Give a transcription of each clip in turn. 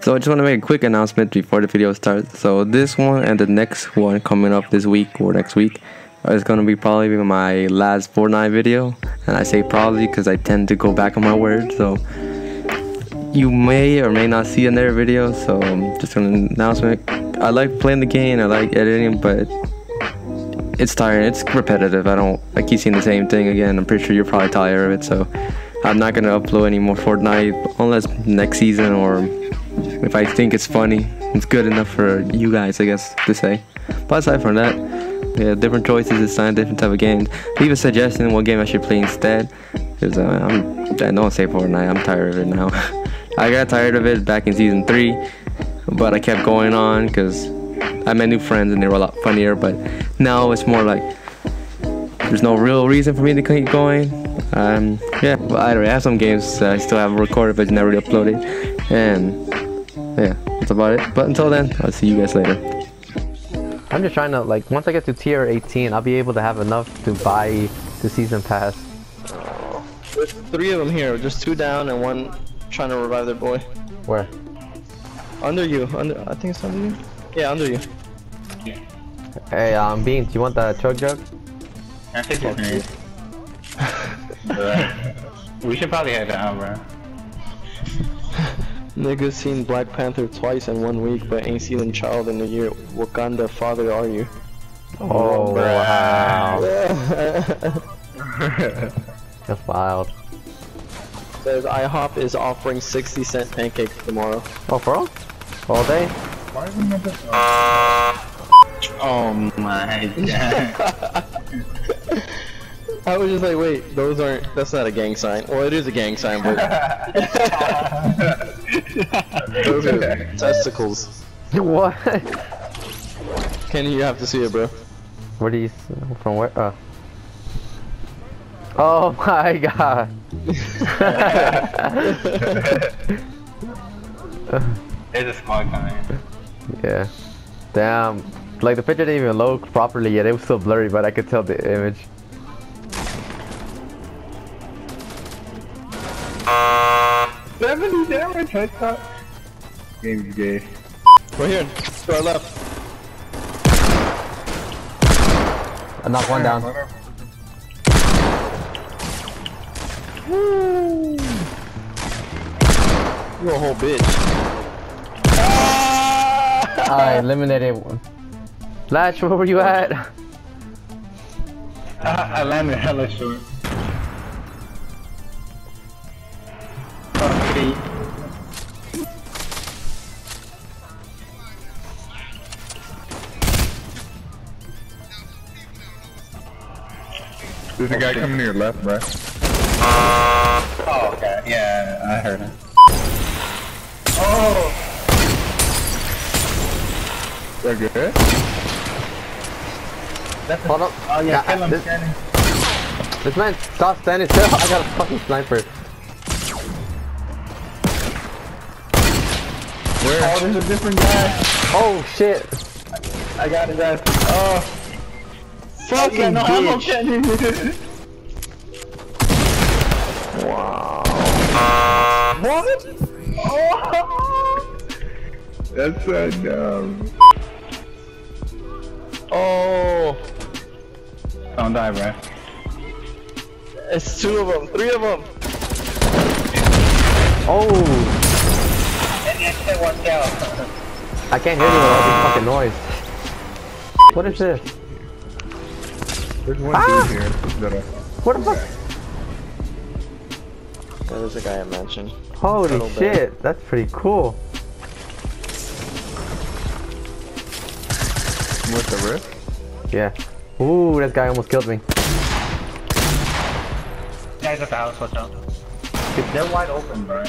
So I just want to make a quick announcement before the video starts. So this one and the next one coming up this week or next week is going to be probably my last Fortnite video. And I say probably because I tend to go back on my word. So you may or may not see another video. So I'm just an announcement. I like playing the game, I like editing, but it's tiring, it's repetitive. I keep seeing the same thing again. I'm pretty sure you're probably tired of it. So I'm not going to upload any more Fortnite unless next season, or if I think it's funny, it's good enough for you guys, I guess, to say. But aside from that, yeah, different choices this time, different type of games. Leave a suggestion what game I should play instead. Because don't say Fortnite, I'm tired of it now. I got tired of it back in season 3, but I kept going on because I met new friends and they were a lot funnier. But now it's more like there's no real reason for me to keep going. Yeah, but I already have some games that I still haven't recorded but never really uploaded. And yeah, that's about it. But until then, I'll see you guys later. I'm just trying to, like, once I get to tier 18, I'll be able to have enough to buy the season pass. There's 3 of them here, just 2 down and 1 trying to revive their boy. Where? Under you. I think it's under you. Yeah, under you. Yeah. Hey, Beans, do you want the chug jug? I think we're gonna we should probably head down, bro. Niggas seen Black Panther twice in 1 week, but ain't seen child in a year. Wakanda father are you? Oh, wow. That's wild. Says iHop is offering 60-cent pancakes tomorrow. Oh, for all? All day? Why isn't it this? Oh my god. I was just like, wait, those aren't, that's not a gang sign. Well, it is a gang sign, but those are testicles. What? Kenny, you have to see it, bro. Where do you, from where? Oh my god. There's a squad coming. Yeah. Damn. Like, the picture didn't even load properly yet. It was still blurry, but I could tell the image. Damage, I thought. Game's gay. We're here, to our left. I knocked one down. Woo! You're a whole bitch. Ah! I eliminated one. Latch, where were you at? I landed hella short. There's a guy coming to your left, bro. Oh, okay. Yeah, I heard him. Oh! They're good? That's hold up. Oh, yeah, kill him, this man, stop standing still. I got a fucking sniper. Where? Oh, there's a different guy. Oh, shit. I got it, guys. Oh. Fucking yeah, no, bitch. Wow. What? Oh. That's so dumb. Oh. Don't die, bro. It's 2 of them, 3 of them. Oh. And you said one down. I can't hear you with all this fucking noise. What is this? There's one dude here. What the fuck? There's a guy I mentioned. Holy shit, that's pretty cool. With the roof? Yeah. Ooh, that guy almost killed me. Guys at the house, watch out. They're wide open, bro.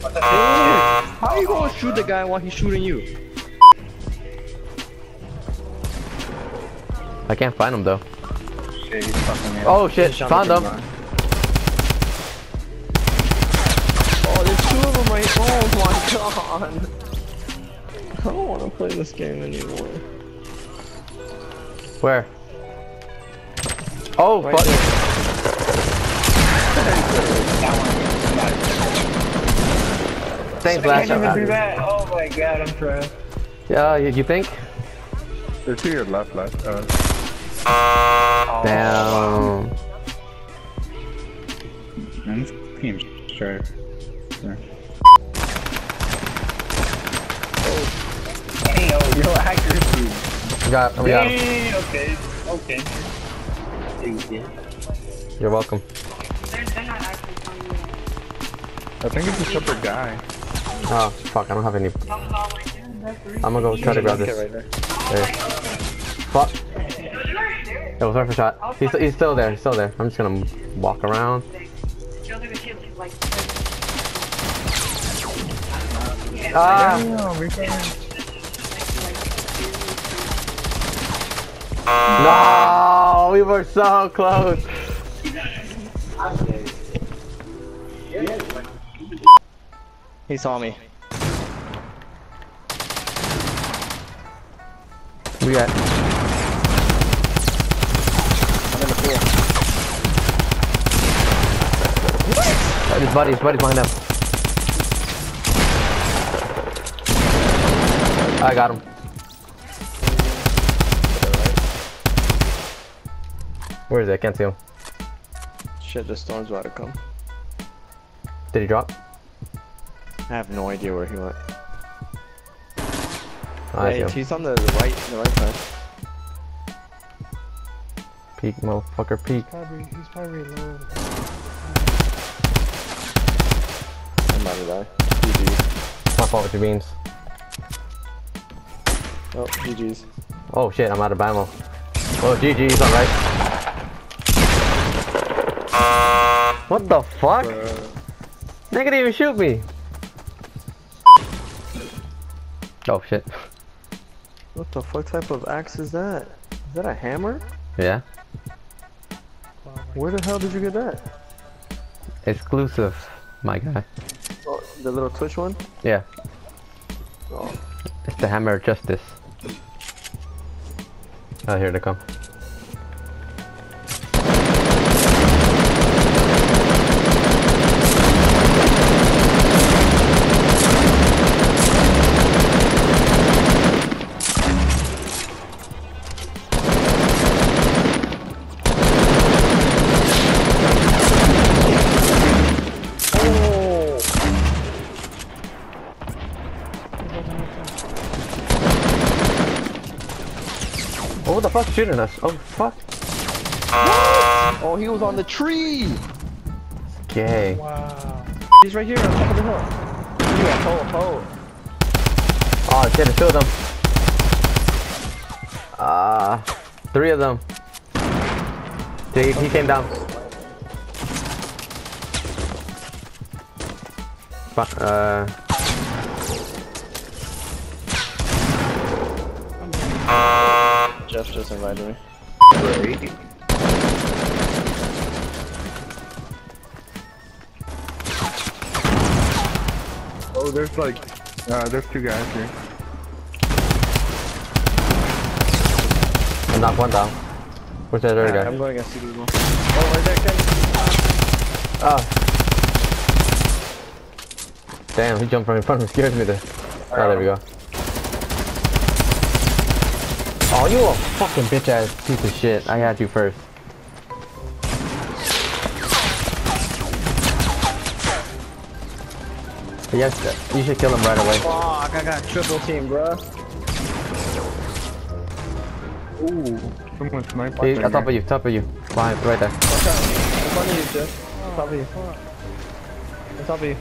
What the fuck? How are you gonna shoot the guy while he's shooting you? I can't find him though. Shit, he's fucking in. Oh shit, found him. Oh, there's 2 of them right here. Oh my god. I don't want to play this game anymore. Where? Oh, right fuck. Thanks, Black. I can't even do that. Oh my god, I'm trapped. Yeah, you think? They're to your left, Damn. Man, this team's sharp. Yeah. Oh. Hey, oh, your accuracy. We got him. Okay, okay. You're welcome. I think it's a separate guy. Oh, fuck, I don't have any. I'm gonna go try to grab this. Right there. Fuck. It was our first shot. He's still there, he's still there. I'm just gonna walk around. No, we were so close. He saw me. We got. I'm in the pool. What? His buddy's behind him. I got him. Where is it? I can't see him. Shit, the storm's about to come. Did he drop? I have no idea where he went. Hey, he's on the right side. Peek, motherfucker, peek. He's probably low. I'm about to die. GG's. My fault with your beans. Oh, GG's. Oh shit, I'm out of ammo. Oh, GG's, alright. What the fuck? They could even shoot me. Oh shit. What the fuck type of axe is that? Is that a hammer? Yeah. Where the hell did you get that? Exclusive, my guy. Oh, the little Twitch one? Yeah. Oh. It's the hammer of justice. Oh, here they come. Oh, what the fuck shooting us? Oh, fuck. What? Oh, he was on the tree! Okay. Wow. He's right here on top of the hill. Yeah, hold. Oh, shit, I killed him. Three of them. Dude, he came down. Fuck, Jeff just invited me. Great. Oh, there's like, there's two guys here. I'm knocked one down. Where's that other guy? I'm going against you as well. Oh, right there, Kevin. Oh. Damn, he jumped from in front of me, scared me there. Oh, there we go. Oh, you a fucking bitch ass piece of shit. I had you first. Yes, you should kill him right away. Fuck, I got triple team, bro. Ooh, someone sniped. Hey, on top of you, Behind, right there. On top of you.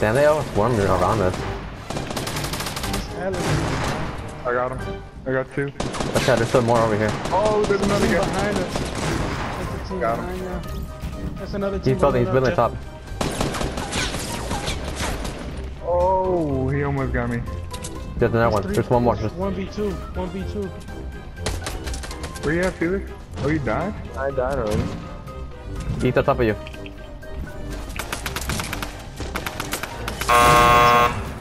Damn, they all swarmed around us. I got him. I got two. Okay, there's some more over here. Oh, there's another guy behind us. Got him. That's another team. He's building top. Oh, he almost got me. There's another one. There's one more. 1v2. 1v2. Where you at, Felix? Oh, you died? I died already. He's on top of you.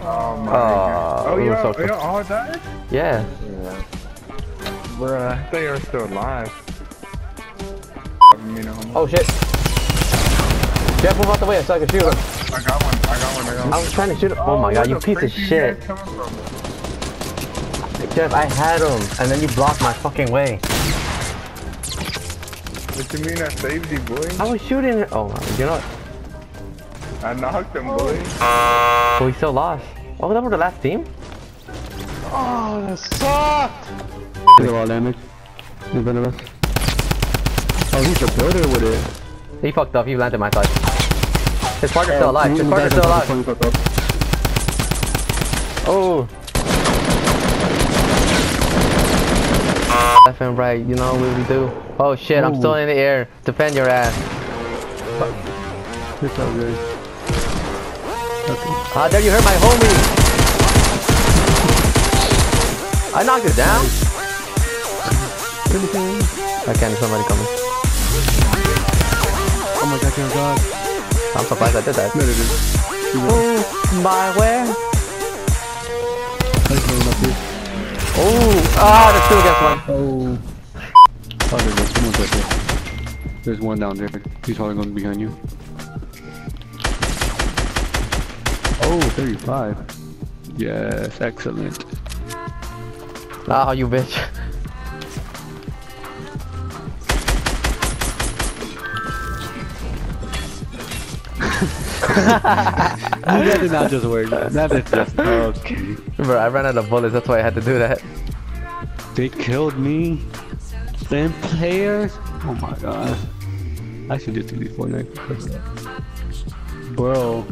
Oh my god. Oh, you're all dead? Yeah. Bruh, they are still alive. Oh shit! Jeff, move out the way so I can shoot him. I got one. I was trying to shoot him. Oh my god, you piece of shit. Jeff, I had him, and then you blocked my fucking way. What you mean I saved you, boy? I was shooting it. Oh, you know what? I knocked him, boy. But we still lost. Oh, that was the last team? Oh, that sucked! Look at all damage. He's been of us. Oh, he's a builder with it. He fucked up, he landed my side. His partner's still alive, his partner's still alive. Oh! Left and right, you know what we do. Oh shit, ooh. I'm still in the air. Defend your ass. It's all good. Okay. Ah, there you hurt my homie! I knocked it down? Okay, somebody coming. Oh my god, oh god. I'm surprised I did that. No, no, no. Oh, my way. Oh, ah, there's two against one. Oh. Oh, there goes. Someone's right there. There's one down there. He's probably going behind you. Oh, 35. Yes, excellent. Ah, you bitch. That did not just work. That is just okay. Bro, I ran out of bullets. That's why I had to do that. They killed me. Same player. Oh my god. I should just do this Fortnite. Bro,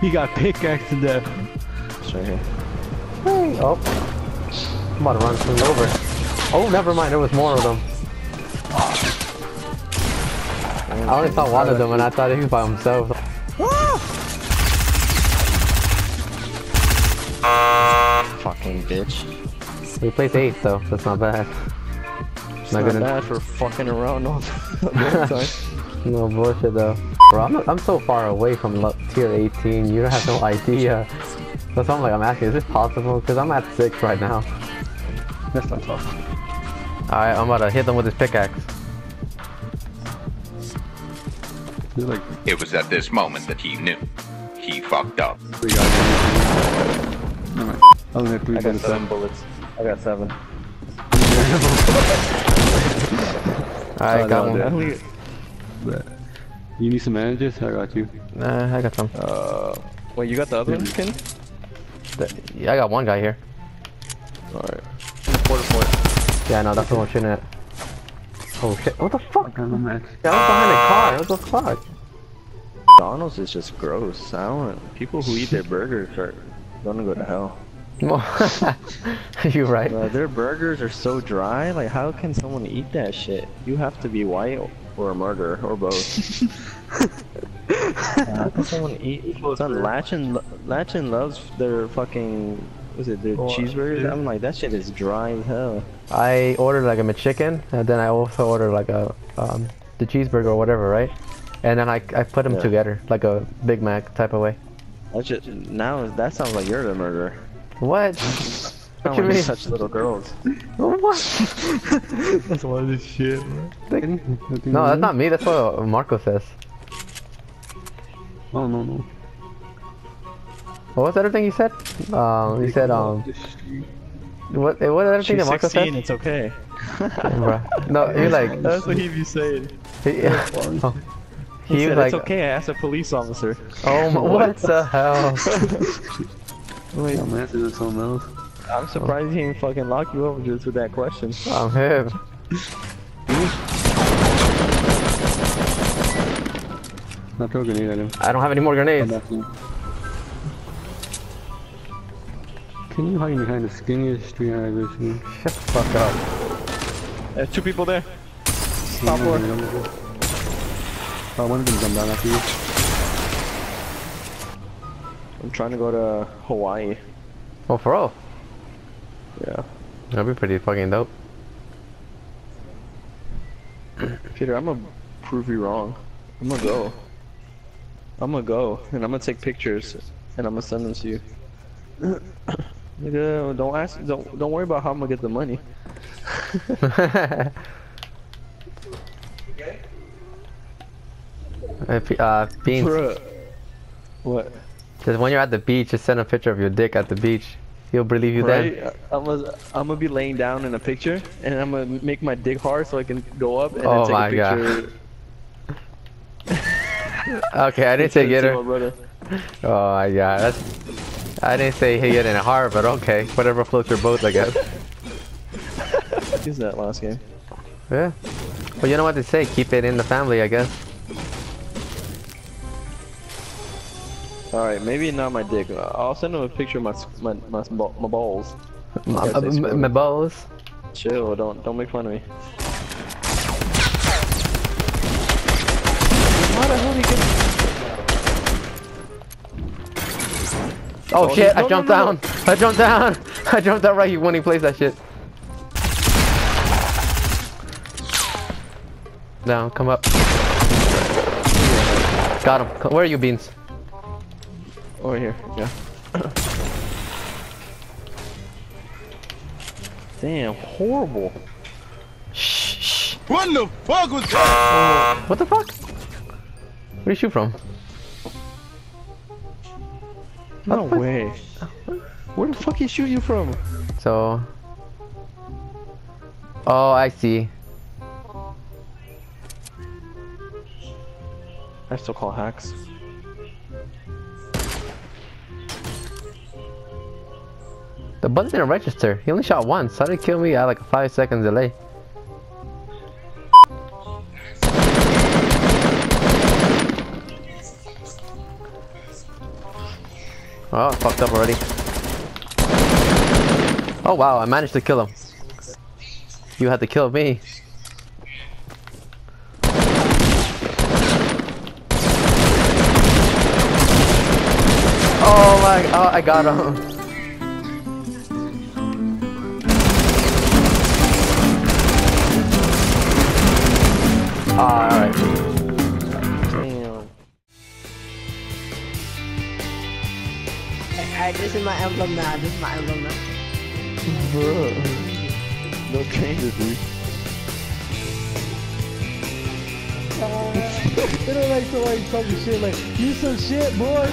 he got pickaxe to death. It's right here. Hey, oh, I'm about to run something over. Oh, never mind. There was more of them. I only saw one of them and I thought he was by himself. Fucking bitch. We placed 8th though, so that's not bad. It's not bad for fucking around all the time. No bullshit though. Bro, I'm so far away from tier 18, you don't have no idea. That's why I'm like, I'm asking, is this possible? Because I'm at 6 right now. That's not possible. Alright, I'm about to hit them with this pickaxe. Like, it was at this moment that he knew. He fucked up. I got 7 bullets. I got 7. I got one. You need some bandages? I got you. Nah, I got some. Wait, you got the other one, Kenny? Yeah, I got one guy here. Alright. Yeah, no, that's the one shooting at. Oh shit, what the fuck? I was behind a car, what the fuck? McDonald's is just gross. I don't. People who eat their burgers are gonna go to hell. You're right. Their burgers are so dry, like how can someone eat that shit? You have to be white or a murderer or both. How can someone eat? Latchin loves their fucking... Was it their cheeseburgers? Dude. I'm like, that shit is dry as hell. I ordered like a McChicken, and then I also ordered like a the cheeseburger or whatever, right? And then I put them together like a Big Mac type of way. That shit, now that sounds like you're the murderer. What? What you mean? Such little girls. What? That's wild as shit. No, that's not me. That's what Marco says. Oh no no. What was the other thing you said? You said what other thing that Marco said? It's okay. No, you're like. That's what he be saying. He said, like, it's okay. I asked a police officer. Oh my! What the hell? Wait, I'm asking this someone else. I'm surprised he didn't fucking lock you up just with that question. I'm him. Not throw a grenade at him. I don't have any more grenades. Can you hide behind the skinniest tree I've ever seen? Shut the fuck up. There's 2 people there. Stop one. Oh, one of them jumped down after you. I'm trying to go to Hawaii. Oh, for real? Yeah. That'd be pretty fucking dope. Peter, I'm gonna prove you wrong. I'm gonna go. I'm gonna go, and I'm gonna take pictures, and I'm gonna send them to you. Nigga, don't worry about how I'm gonna get the money. Beans. Bruh. What? Just when you're at the beach, just send a picture of your dick at the beach. He'll believe you then. I'm gonna be laying down in a picture, and I'm gonna make my dick hard so I can go up and then take a picture. Oh my god. Okay, I didn't say get her. Oh my god, that's... I didn't say hey, get in hard, but okay. Whatever floats your boat, I guess. He's that last game. Yeah. But you know what they say, keep it in the family, I guess. Alright, maybe not my dick. I'll send him a picture of my balls. My balls? Chill, don't make fun of me. How the hell did he get... Oh, oh shit, I jumped down right here when he plays that shit. Down, come up. Got him. Where are you, Beans? Over here, yeah. Damn, horrible. Shh. What the fuck was that? What the fuck? Where did you shoot from? No way. Where the fuck he shoot you from? So. Oh, I see. I still call hacks. The button didn't register. He only shot once. How did he kill me at like a 5 second delay? Oh, fucked up already. Oh wow, I managed to kill him. You had to kill me. Oh my! Oh, I got him. Alright. Damn. Alright, this is my emblem now. Bro. No changes, dude. They don't like somebody talking shit like, you some shit, boy.